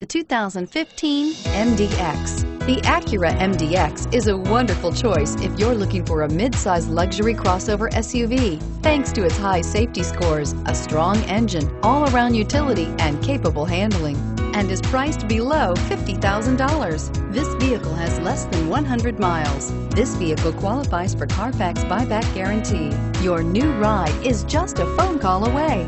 The 2015 MDX. The Acura MDX is a wonderful choice if you're looking for a mid-size luxury crossover SUV. Thanks to its high safety scores, a strong engine, all-around utility, and capable handling, and is priced below $50,000. This vehicle has less than 100 miles. This vehicle qualifies for Carfax buyback guarantee. Your new ride is just a phone call away.